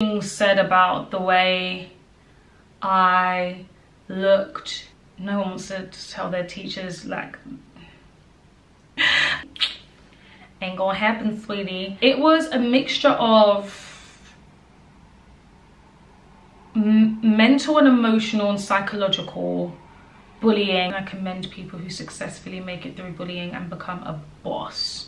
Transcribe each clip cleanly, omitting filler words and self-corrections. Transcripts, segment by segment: Things said about the way I looked. No one wants to tell their teachers, like, ain't gonna happen, sweetie. It was a mixture of mental and emotional and psychological bullying. I commend people who successfully make it through bullying and become a boss.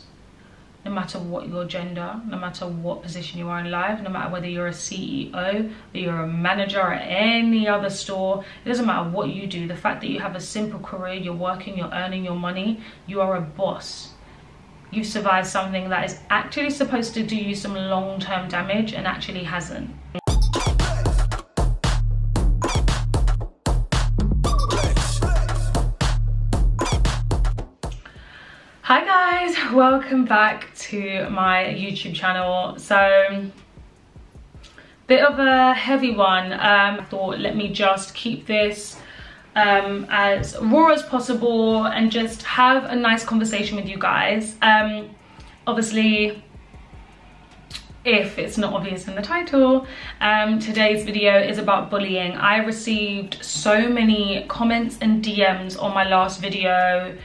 No matter what your gender, no matter what position you are in life, no matter whether you're a CEO, or you're a manager at any other store, it doesn't matter what you do. The fact that you have a simple career, you're working, you're earning your money, you are a boss. You've survived something that is actually supposed to do you some long-term damage and actually hasn't. Hi guys, welcome back to my YouTube channel. So, bit of a heavy one. I thought let me just keep this as raw as possible and just have a nice conversation with you guys. Obviously, if it's not obvious in the title, today's video is about bullying. I received so many comments and DMs on my last video.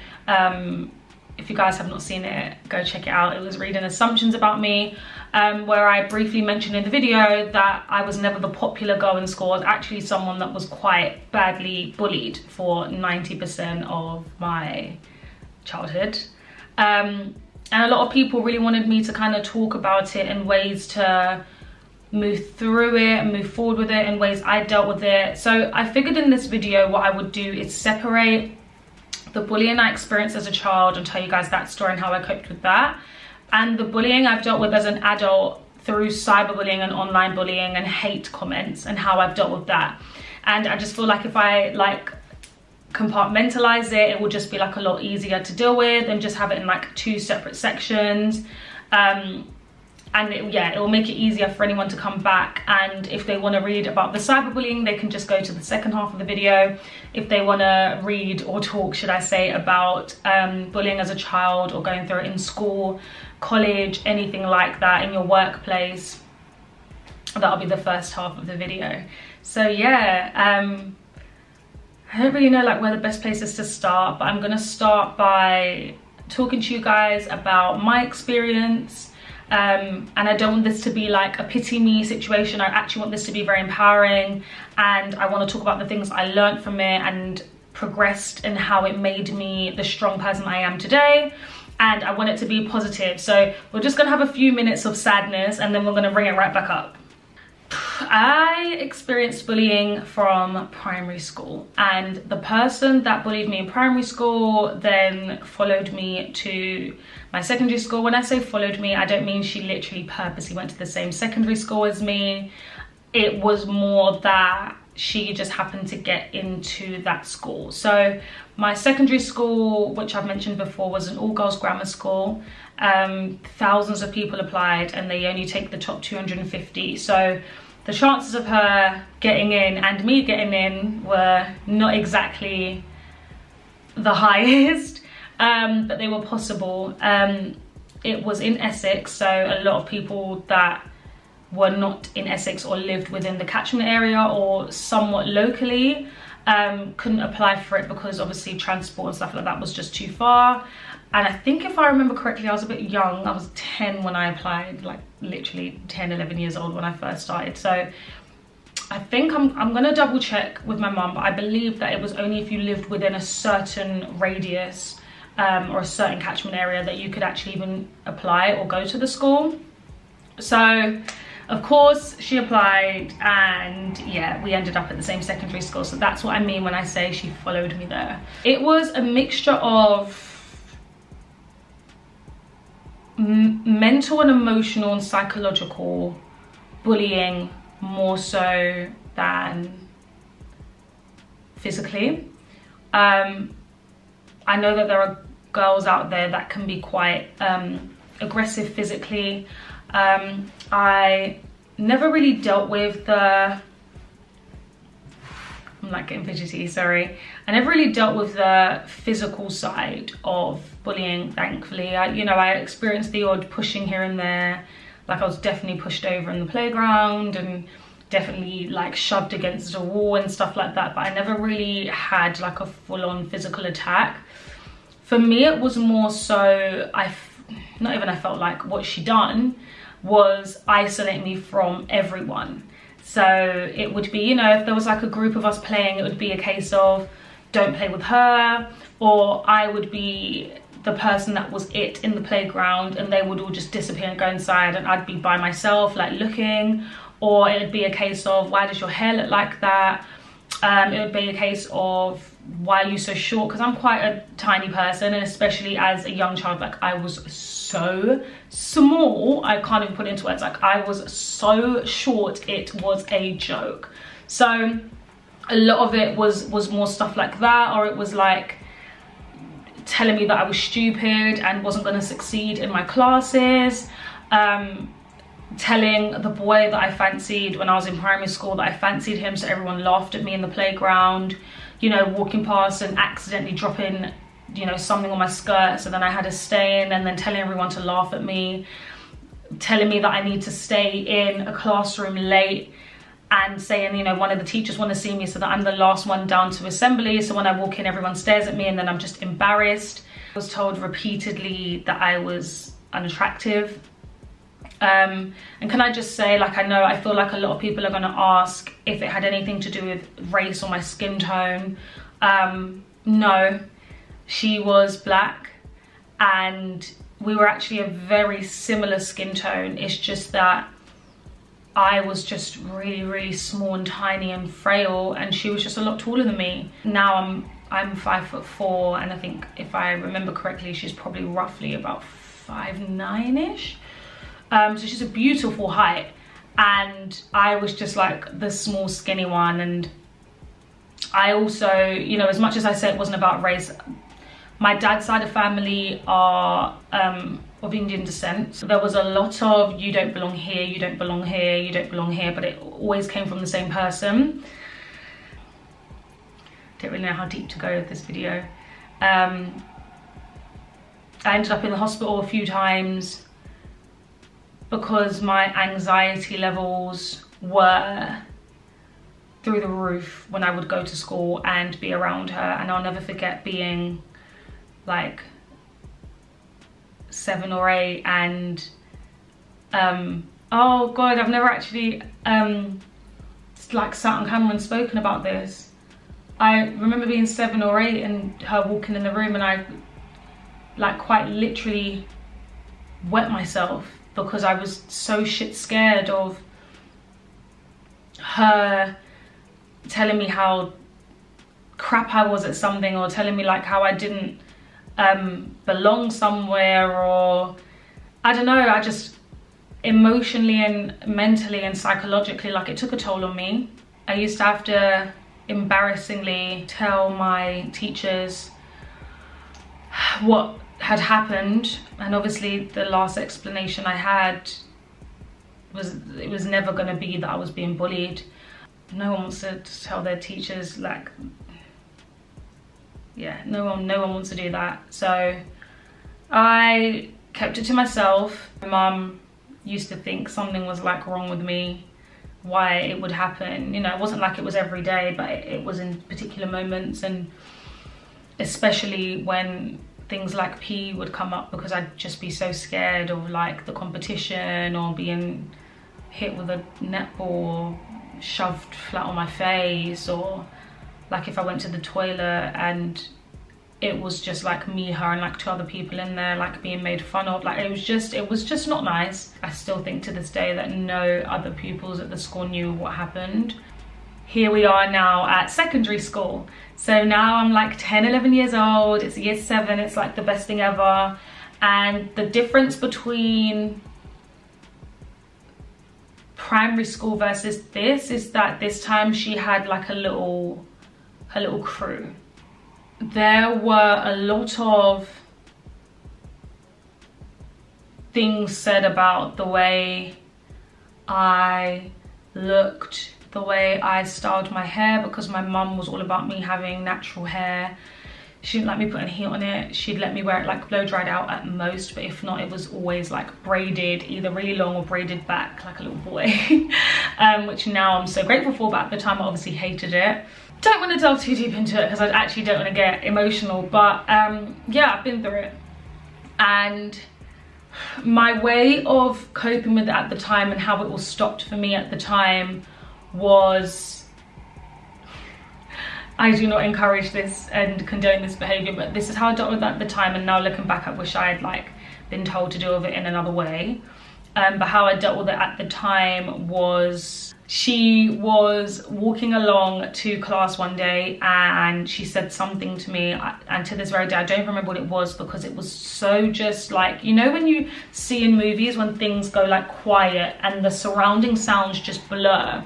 If you guys have not seen it, go check it out. It was reading assumptions about me, where I briefly mentioned in the video that I was never the popular girl in school. I was actually someone that was quite badly bullied for 90% of my childhood. And a lot of people really wanted me to kind of talk about it and ways to move through it and move forward with it and ways I dealt with it. So I figured in this video what I would do is separate the bullying I experienced as a child and tell you guys that story and how I coped with that, and the bullying I've dealt with as an adult through cyberbullying and online bullying and hate comments and how I've dealt with that. And I just feel like if I like compartmentalize it, it will just be like a lot easier to deal with and just have it in like two separate sections. And it will make it easier for anyone to come back, and if they want to read about the cyberbullying, they can just go to the second half of the video. If they want to read or talk, should I say, about bullying as a child or going through it in school, college, anything like that, in your workplace, that'll be the first half of the video. So yeah, I don't really know like where the best place is to start, but I'm gonna start by talking to you guys about my experience. And I don't want this to be like a pity me situation. I actually want this to be very empowering, and I want to talk about the things I learned from it and progressed and how it made me the strong person I am today, and I want it to be positive. So we're just gonna have a few minutes of sadness and then we're gonna bring it right back up. I experienced bullying from primary school, and the person that bullied me in primary school then followed me to my secondary school. When I say followed me, I don't mean she literally purposely went to the same secondary school as me. It was more that she just happened to get into that school. So my secondary school, which I've mentioned before, was an all-girls grammar school. Thousands of people applied and they only take the top 250. So the chances of her getting in and me getting in were not exactly the highest, but they were possible. It was in Essex, so a lot of people that were not in Essex or lived within the catchment area or somewhat locally couldn't apply for it because obviously transport and stuff like that was just too far. And I think if I remember correctly, I was a bit young. I was 10 when I applied, like literally 10, 11 years old when I first started. So I think I'm gonna double check with my mum, but I believe that it was only if you lived within a certain radius or a certain catchment area that you could actually even apply or go to the school. So of course she applied, and yeah, we ended up at the same secondary school. So that's what I mean when I say she followed me there. It was a mixture of mental and emotional and psychological bullying more so than physically. I know that there are girls out there that can be quite aggressive physically. I never really dealt with the, I'm like getting fidgety, sorry. I never really dealt with the physical side of bullying, thankfully. I experienced the odd pushing here and there, Like, I was definitely pushed over in the playground and definitely like shoved against a wall and stuff like that, but I never really had like a full-on physical attack. For me, it was more so, I felt like what she done was isolate me from everyone. So it would be, you know, if there was like a group of us playing, it would be a case of don't play with her, or I would be the person that was it in the playground and they would all just disappear and go inside and I'd be by myself like looking. Or it would be a case of, why does your hair look like that? It would be a case of, why are you so short? Because I'm quite a tiny person, and especially as a young child, like I was so small, I can't even put it into words. Like, I was so short, it was a joke. So a lot of it was more stuff like that, or it was like telling me that I was stupid and wasn't going to succeed in my classes, telling the boy that I fancied when I was in primary school that I fancied him, so everyone laughed at me in the playground, you know, walking past and accidentally dropping, you know, something on my skirt, so then I had to stay in, and then telling everyone to laugh at me, telling me that I need to stay in a classroom late and saying, you know, one of the teachers want to see me so that I'm the last one down to assembly, so when I walk in everyone stares at me and then I'm just embarrassed. I was told repeatedly that I was unattractive, and can I just say, like, I know I feel like a lot of people are going to ask if it had anything to do with race or my skin tone. No, she was black and we were actually a very similar skin tone. It's just that I was just really, really small and tiny and frail, and she was just a lot taller than me. Now I'm 5'4", and I think if I remember correctly, she's probably roughly about 5'9"-ish. So she's a beautiful height, and I was just like the small, skinny one. And I also, you know, as much as I say it wasn't about race, my dad's side of family are of Indian descent, so there was a lot of you don't belong here, you don't belong here, you don't belong here, but it always came from the same person. Don't really know how deep to go with this video. I ended up in the hospital a few times because my anxiety levels were through the roof when I would go to school and be around her. And I'll never forget being like 7 or 8 and oh god, I've never actually like sat on camera and spoken about this. I remember being 7 or 8 and her walking in the room, and I like quite literally wet myself because I was so shit scared of her telling me how crap I was at something, or telling me like how I didn't belong somewhere, or I don't know. I just emotionally and mentally and psychologically, like, it took a toll on me. I used to have to embarrassingly tell my teachers what had happened, and obviously the last explanation I had was it was never going to be that I was being bullied. No one wants to tell their teachers, like, yeah, no one wants to do that. So I kept it to myself. My mum used to think something was like wrong with me, why it would happen. You know, it wasn't like it was every day, but it was in particular moments, and especially when things like PE would come up, because I'd just be so scared of like the competition or being hit with a netball or shoved flat on my face, or like if I went to the toilet and it was just like me, her and like 2 other people in there, like being made fun of, like it was just not nice. I still think to this day that no other pupils at the school knew what happened. Here we are now at secondary school. So now I'm like 10, 11 years old, it's year 7, it's like the best thing ever. And the difference between primary school versus this is that this time she had like her little crew. There were a lot of things said about the way I looked, the way I styled my hair, because my mum was all about me having natural hair. She didn't like me putting heat on it. She'd let me wear it like blow dried out at most, but if not, it was always like braided, either really long or braided back like a little boy. Which now I'm so grateful for, but at the time I obviously hated it. Don't want to delve too deep into it because I actually don't want to get emotional, but yeah, I've been through it. And my way of coping with it at the time and how it all stopped for me at the time was, I do not encourage this and condone this behavior, but this is how I dealt with it at the time. And now looking back, I wish I had like been told to deal with it in another way. But how I dealt with it at the time was, she was walking along to class one day and she said something to me, and to this very day I don't remember what it was, because it was so just like, you know when you see in movies when things go like quiet and the surrounding sounds just blur?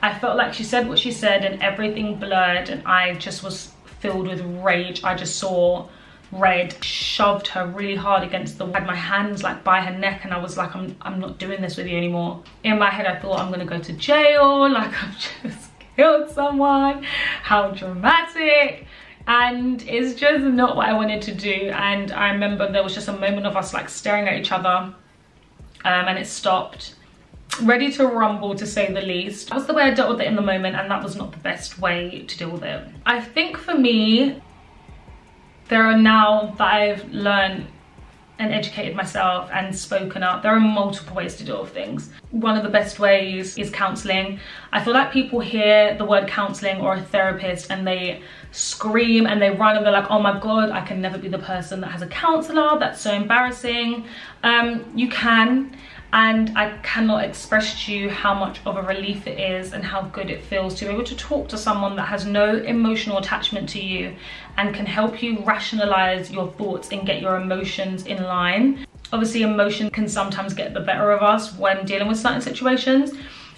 I felt like she said what she said and everything blurred, and I just was filled with rage. I just saw red, shoved her really hard against the wall. I had my hands like by her neck and I was like, I'm not doing this with you anymore. In my head I thought, I'm gonna go to jail, like I've just killed someone, how dramatic. And it's just not what I wanted to do. And I remember there was just a moment of us like staring at each other, and it stopped, ready to rumble to say the least. That was the way I dealt with it in the moment, and that was not the best way to deal with it. I think for me, there are, now that I've learned and educated myself and spoken up, there are multiple ways to deal with things. One of the best ways is counselling. I feel like people hear the word counselling or a therapist and they scream and they run and they're like, oh my God, I can never be the person that has a counsellor, that's so embarrassing. You can, and I cannot express to you how much of a relief it is and how good it feels to be able to talk to someone that has no emotional attachment to you and can help you rationalize your thoughts and get your emotions in line. Obviously, emotion can sometimes get the better of us when dealing with certain situations,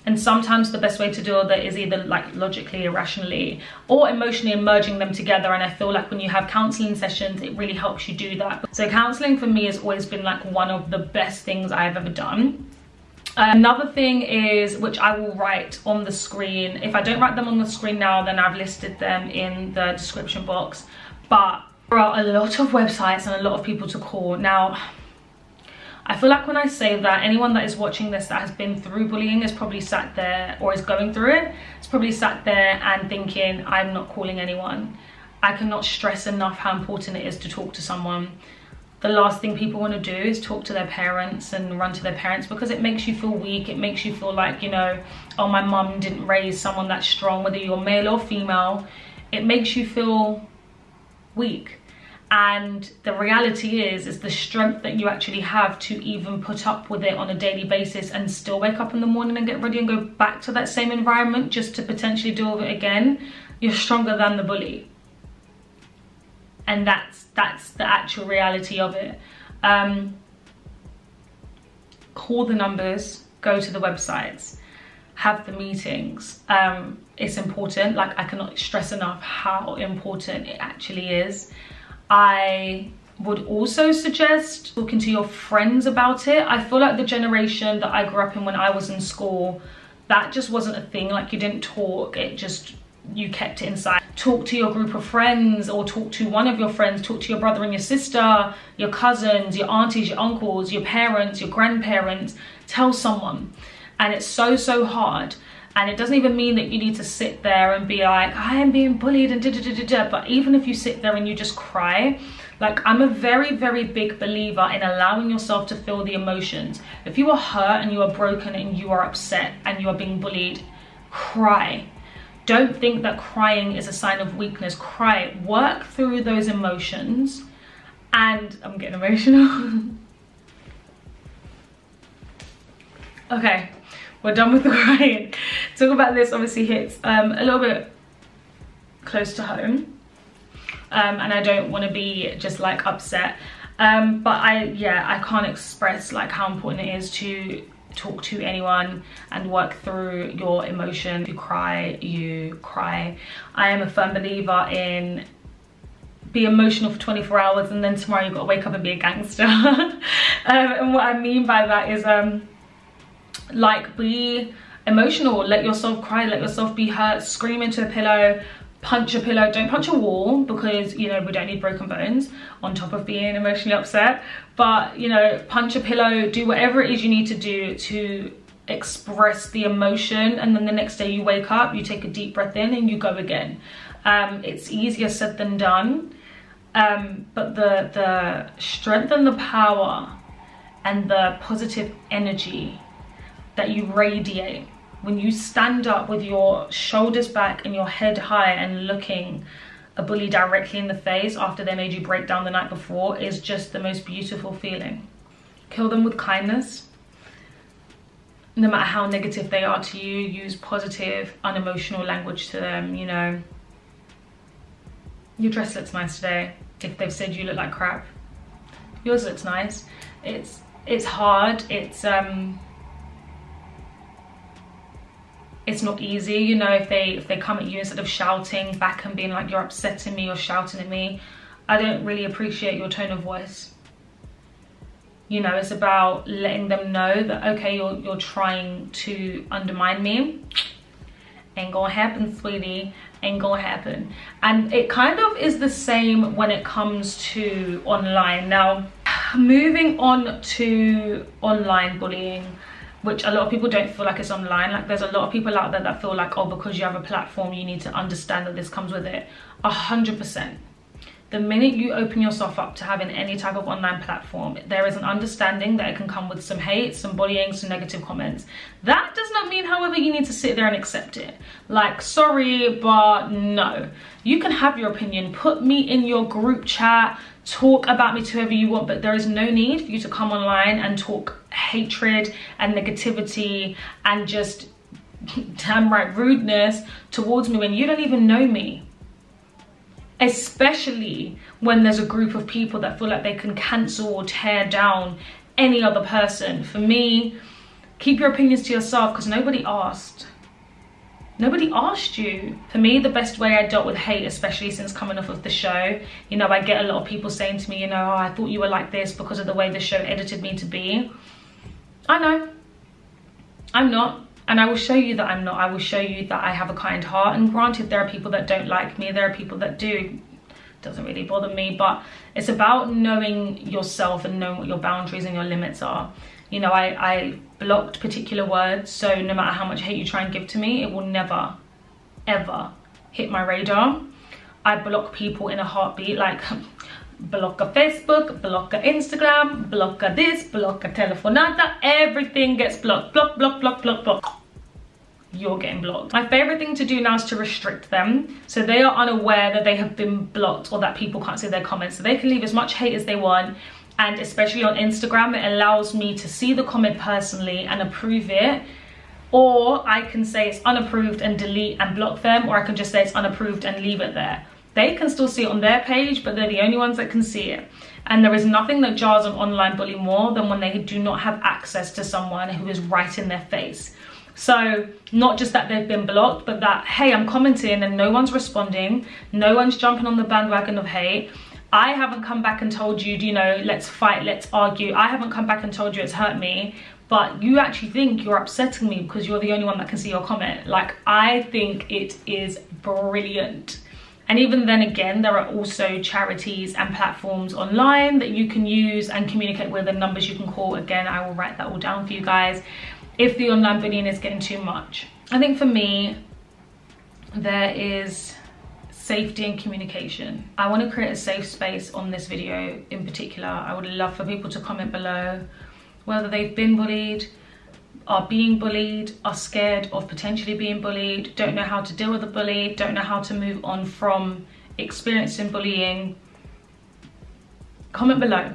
and sometimes the best way to deal with it is either like logically, irrationally, or emotionally, and merging them together. And I feel like when you have counselling sessions, it really helps you do that. So counselling for me has always been like one of the best things I've ever done. Another thing is, which I will write on the screen. If I don't write them on the screen now, then I've listed them in the description box. But there are a lot of websites and a lot of people to call. Now, I feel like when I say that, anyone that is watching this that has been through bullying is probably sat there, or is going through it, is probably sat there and thinking, I'm not calling anyone. I cannot stress enough how important it is to talk to someone. The last thing people want to do is talk to their parents and run to their parents, because it makes you feel weak. It makes you feel like, you know, oh, my mum didn't raise someone that's strong, whether you're male or female. It makes you feel weak. And the reality is the strength that you actually have to even put up with it on a daily basis and still wake up in the morning and get ready and go back to that same environment just to potentially deal with it again, you're stronger than the bully. And that's the actual reality of it. Call the numbers, go to the websites, have the meetings. It's important. Like, I cannot stress enough how important it actually is. I would also suggest talking to your friends about it. I feel like the generation that I grew up in when I was in school, that just wasn't a thing. Like, you didn't talk, it just, you kept it inside. Talk to your group of friends, or talk to one of your friends, talk to your brother and your sister, your cousins, your aunties, your uncles, your parents, your grandparents. Tell someone. And it's so, so hard. And it doesn't even mean that you need to sit there and be like, I am being bullied and da da da da da. But even if you sit there and you just cry, like, I'm a very, very big believer in allowing yourself to feel the emotions. If you are hurt and you are broken and you are upset and you are being bullied, cry. Don't think that crying is a sign of weakness. Cry. Work through those emotions. And I'm getting emotional. Okay. We're done with the crying. Talk about this obviously hits a little bit close to home, and I don't want to be just like upset, but I can't express like how important it is to talk to anyone and work through your emotion. If you cry, you cry. I am a firm believer in be emotional for 24 hours and then tomorrow you've got to wake up and be a gangster. And what I mean by that is, like, be emotional, let yourself cry, let yourself be hurt, scream into a pillow, punch a pillow, don't punch a wall, because, you know, we don't need broken bones on top of being emotionally upset. But, you know, punch a pillow, do whatever it is you need to do to express the emotion, and then the next day you wake up, you take a deep breath in and you go again. It's easier said than done, but the strength and the power and the positive energy that you radiate when you stand up with your shoulders back and your head high and looking a bully directly in the face after they made you break down the night before is just the most beautiful feeling. Kill them with kindness. No matter how negative they are to you, use positive, unemotional language to them. You know, your dress looks nice today. If they've said you look like crap, yours looks nice. It's hard. It's not easy, you know, if they come at you instead of shouting back and being like, you're upsetting me or shouting at me, I don't really appreciate your tone of voice. You know, it's about letting them know that, okay, you're trying to undermine me. Ain't gonna happen, sweetie. Ain't gonna happen. And it kind of is the same when it comes to online. Now, moving on to online bullying, which a lot of people don't feel like it's online. Like, there's a lot of people out there that feel like, oh, because you have a platform, you need to understand that this comes with it. 100%. The minute you open yourself up to having any type of online platform, there is an understanding that it can come with some hate, some bullying, some negative comments. That does not mean, however, you need to sit there and accept it. Like, sorry, but no. You can have your opinion. Put me in your group chat. Talk about me to whoever you want, but there is no need for you to come online and talk hatred and negativity and just damn right rudeness towards me when you don't even know me. Especially when there's a group of people that feel like they can cancel or tear down any other person. For me, keep your opinions to yourself, because nobody asked. Nobody asked you. For me, the best way I dealt with hate, especially since coming off of the show, you know, I get a lot of people saying to me, you know, oh, I thought you were like this because of the way the show edited me to be. I know. I'm not. And I will show you that I'm not. I will show you that I have a kind heart. And granted, there are people that don't like me. There are people that do. It doesn't really bother me. But it's about knowing yourself and knowing what your boundaries and your limits are. You know, I blocked particular words, so no matter how much hate you try and give to me, it will never, ever hit my radar. I block people in a heartbeat, like block a Facebook, block a Instagram, block a this, block a telefonata, everything gets blocked. Block, block, block, block, block. You're getting blocked. My favorite thing to do now is to restrict them, so they are unaware that they have been blocked or that people can't see their comments, so they can leave as much hate as they want. And especially on Instagram, it allows me to see the comment personally and approve it. Or I can say it's unapproved and delete and block them. Or I can just say it's unapproved and leave it there. They can still see it on their page, but they're the only ones that can see it. And there is nothing that jars an online bully more than when they do not have access to someone who is right in their face. So not just that they've been blocked, but that, hey, I'm commenting and no one's responding. No one's jumping on the bandwagon of hate. I haven't come back and told you, you know, let's fight, let's argue. I haven't come back and told you it's hurt me, but you actually think you're upsetting me because you're the only one that can see your comment. Like, I think it is brilliant. And even then again, there are also charities and platforms online that you can use and communicate with, and numbers you can call. Again, I will write that all down for you guys if the online bullying is getting too much. I think for me, there is safety and communication. I want to create a safe space on this video in particular. I would love for people to comment below whether they've been bullied, are being bullied, are scared of potentially being bullied, don't know how to deal with the bully, don't know how to move on from experiencing bullying. Comment below.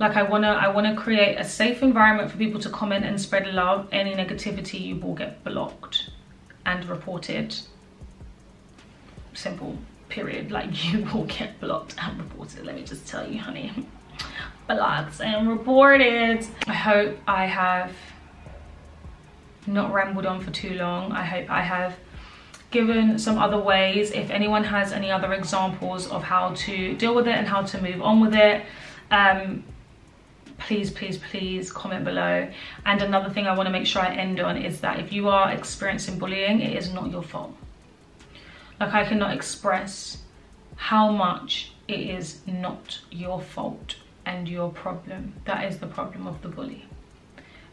Like, I wanna create a safe environment for people to comment and spread love. Any negativity, you will get blocked and reported. Simple. Period. Like, you will get blocked and reported. Let me just tell you, honey. Blocked and reported. I hope I have not rambled on for too long. I hope I have given some other ways. If anyone has any other examples of how to deal with it and how to move on with it, please, please, please comment below. And another thing I want to make sure I end on is that if you are experiencing bullying, it is not your fault. Like, I cannot express how much it is not your fault and your problem. That is the problem of the bully.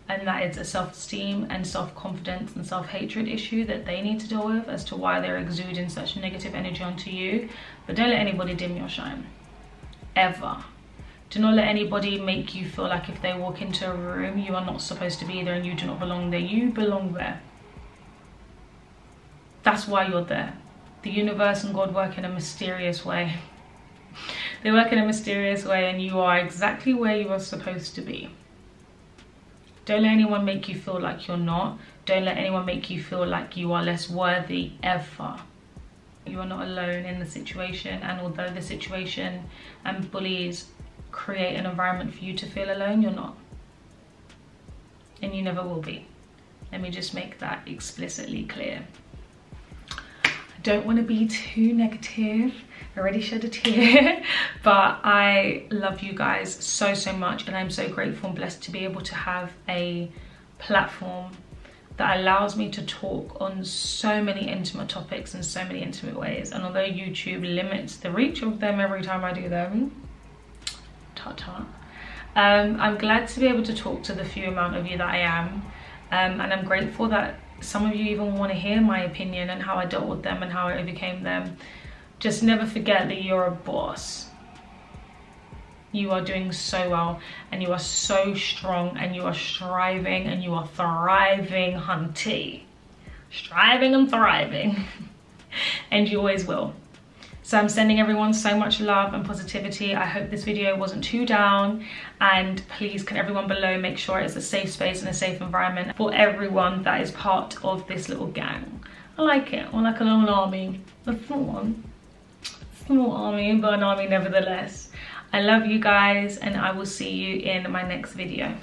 And that is a self-esteem and self-confidence and self-hatred issue that they need to deal with as to why they're exuding such negative energy onto you. But don't let anybody dim your shine, ever. Do not let anybody make you feel like if they walk into a room, you are not supposed to be there and you do not belong there. You belong there. That's why you're there. The universe and God work in a mysterious way. They work in a mysterious way, and you are exactly where you are supposed to be. Don't let anyone make you feel like you're not. Don't let anyone make you feel like you are less worthy, ever. You are not alone in the situation, and although the situation and bullies create an environment for you to feel alone, you're not. And you never will be. Let me just make that explicitly clear. I don't want to be too negative. I already shed a tear. But I love you guys so, so much, and I'm so grateful and blessed to be able to have a platform that allows me to talk on so many intimate topics in so many intimate ways. And although YouTube limits the reach of them every time I do them, ta-ta. I'm glad to be able to talk to the few amount of you that I am, and I'm grateful that some of you even want to hear my opinion and how I dealt with them and how I overcame them. Just never forget that you're a boss. You are doing so well, and you are so strong, and you are striving, and you are thriving, hunty. Striving and thriving. And you always will. So I'm sending everyone so much love and positivity. I hope this video wasn't too down, and please can everyone below make sure it's a safe space and a safe environment for everyone that is part of this little gang. I like it, or like a little army. A small one. Small army, but an army nevertheless. I love you guys, and I will see you in my next video.